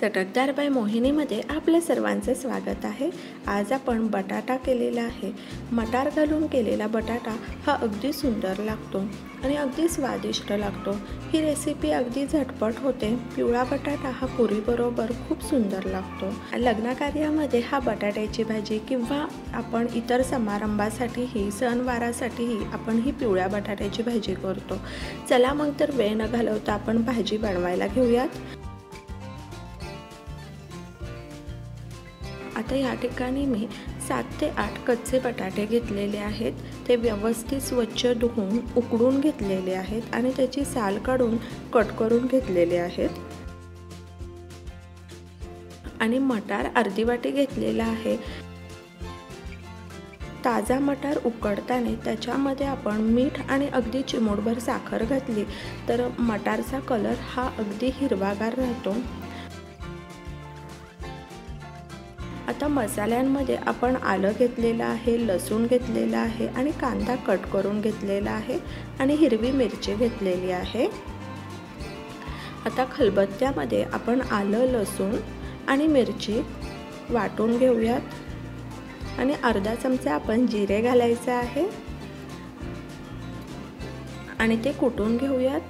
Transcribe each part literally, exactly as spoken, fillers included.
चटकदार बाय मोहिनीमध्ये आपल्या सर्वांचे स्वागत आहे। आज आपण बटाटा केलेला आहे। मटार घालून केलेला बटाटा हा अगदी सुंदर लागतो आणि अगदी स्वादिष्ट लागतो। ही रेसिपी अगदी झटपट होते। पिवळा बटाटा हा पुरीबरोबर खूप सुंदर लागतो। लग्नकार्यामध्ये हा बटाट्याची भाजी किंवा आपण इतर समारंभासाठीही सणवारासाठीही आपण ही पिवळ्या बटाट्याची भाजी करतो। चला मग तर वेळ न घालवता आपण भाजी बनवायला घेऊयात। आता या ठिकाणी मी सात ते आठ कच्चे बटाटे घेतलेले आहेत। ते व्यवस्थित स्वच्छ धुवून उकडून घेतलेले आहेत आणि त्याची साल काढून कट करून घेतलेले आहेत। आणि मटार अर्धी वाटी घेतलेला आहे। ताजा मटार उकडताना त्याच्यामध्ये आपण मीठ आणि अगदी चिमूटभर साखर घातली तर मटारचा कलर हा अगदी हिरवागार राहतो। आता मसाल्यांमध्ये आपण आलं घेतलेलं आहे, लसूण घेतलेलं आहे आणि कांदा कट करून घेतलेला आहे आणि हिरवी मिरची घेतलेली आहे। आता खलबत्त्यामध्ये आपण आलं, लसूण आणि मिरची वाटून घेऊयात आणि अर्धा चमचा आपण जिरे घालायचं आहे आणि ते कुटून घेऊयात।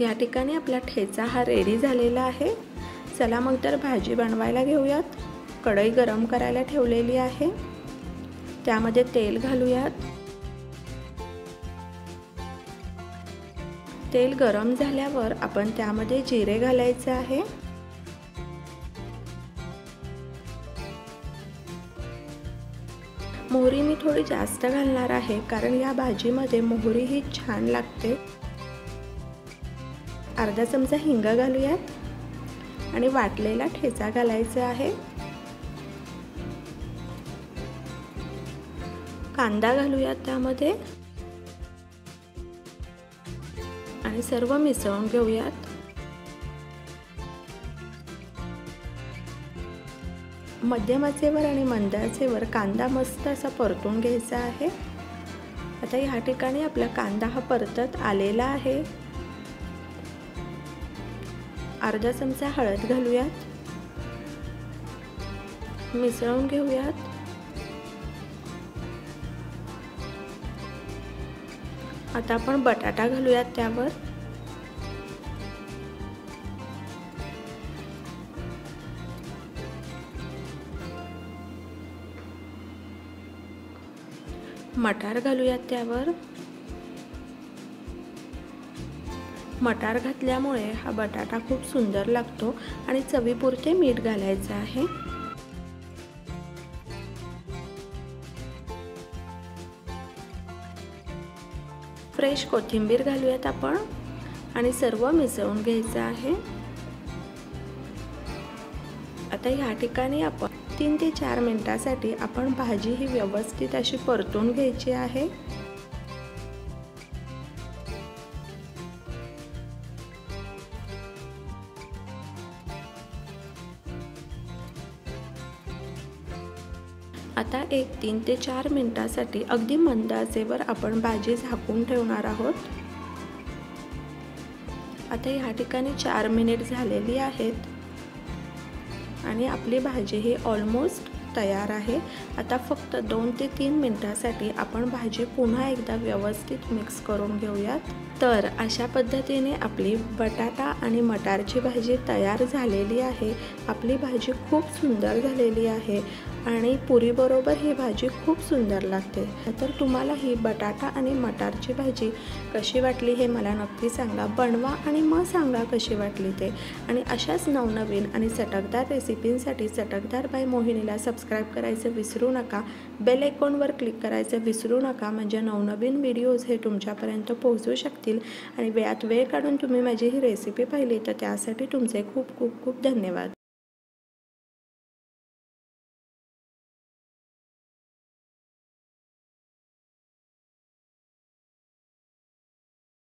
या ठिकाणी आपला ठेचा हा रेडी झालेला आहे। चला मग तर भाजी बनवायला घेऊयात। कढई गरम करायला ठेवलेली आहे, त्यामध्ये तेल घालूयात। तेल गरम झाल्यावर आपण त्यामध्ये जिरे घालायचे आहे मोहरी मी थोडी जास्त घालणार आहे कारण या भाजीमध्ये मोहरी ही छान लागते। अर्धा चमचा हिंग घालूयात आणि वाटलेला ठेचा घालायचा आहे। कांदा घालूयात त्यामध्ये आणि सर्व मिसळून घेऊयात। मध्यम आचेवर आणि मंद आचेवर कांदा मस्त असा परतून घ्यायचा आहे। आता या ठिकाणी आपला कांदा हा परतत आलेला आहे। अर्धा चमचा हळद घालूयात, मिसळून घेऊयात। आता आपण बटाटा घालूयात त्यावर मटार घालूयात त्यावर मटार घातल्यामुळे हा बटाटा खूप सुंदर लागतो आणि चवीपुरते मीठ घालायचं आहे। फ्रेश कोथिंबीर घालूयात आपण आणि सर्व मिसळून घ्यायचं आहे। आता या ठिकाणी आपण तीन ते चार मिनिटांसाठी आपण भाजी ही व्यवस्थित अशी परतून घ्यायची आहे। आता एक तीन ते चार मिनिटांसाठी अगदी मंद आचेवर आपण भाजी झाकून ठेवणार आहोत। आता या ठिकाणी चार मिनिट झालेली आहेत आणि आपली भाजी ही ऑलमोस्ट तयार आहे। आता फक्त दोन ते तीन मिनिटांसाठी आपण भाजी पुन्हा एकदा व्यवस्थित मिक्स करून घेऊयात। तर अशा पद्धतीने आपली बटाटा आणि मटारची भाजी तयार झालेली आहे। आपली भाजी खूप सुंदर झालेली आहे आणि पुरीबरोबर ही भाजी खूप सुंदर लागते। तर तुम्हाला ही बटाटा आणि मटारची भाजी कशी वाटली हे मला नक्की सांगा। बनवा आणि मग सांगा कशी वाटली ते। आणि अशाच नवनवीन आणि चटकदार रेसिपींसाठी चटकदार बाय मोहिनीला सबस्क्राईब करायचं विसरू नका। बेल आयकॉनवर क्लिक करायचं विसरू नका म्हणजे नवनवीन व्हिडिओज हे तुमच्यापर्यंत पोहोचू शकतील। आणि वेळात वेळ काढून तुम्ही माझी ही रेसिपी पाहिली तर त्यासाठी तुमचे खूप खूप खूप धन्यवाद।